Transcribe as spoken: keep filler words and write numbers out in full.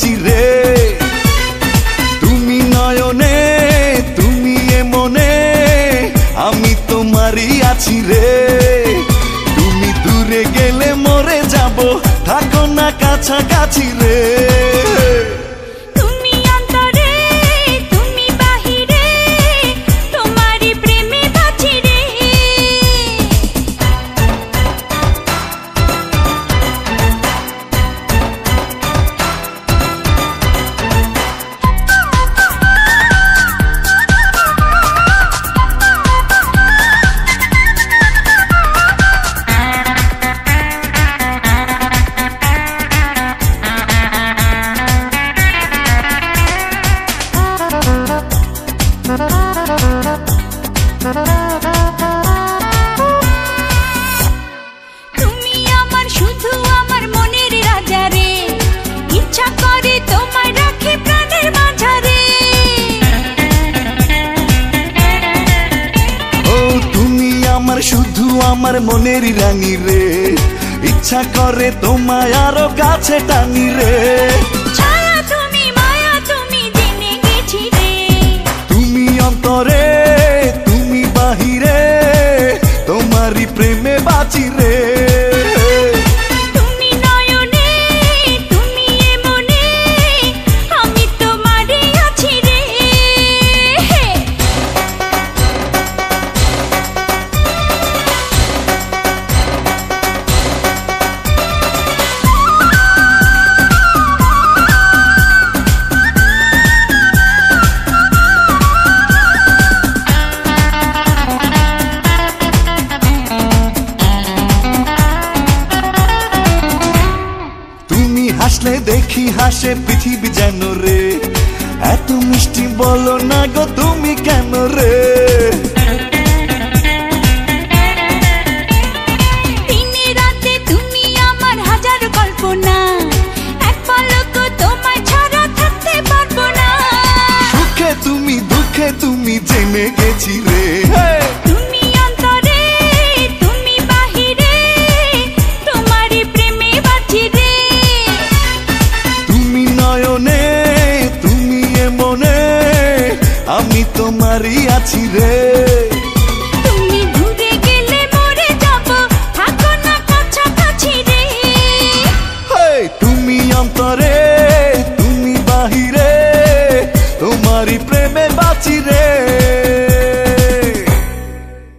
বাঁচি রে, তুমি নয়নে তুমি এ মনে, আমি তোমারই আছি রে। তুমি দূরে গেলে মরে যাব, থাকো না কাছাকাছি রে। শুধু আমার মনেরই রানী রে, ইচ্ছা করে তোমায় আরো কাছে টানি রে। তুমি মায়া তুমি জেনে গেছি রে, তুমি অন্তরে তুমি বাহিরে, তোমারই প্রেমে বাঁচি রে। হাসলে দেখি হাসে পৃথিবী যেন রে, এত মিষ্টি বলো না গো তুমি কেন রে। সুখে তুমি দুঃখে তুমি জেনে গেছি রে, আমি তোমারই আছি রে।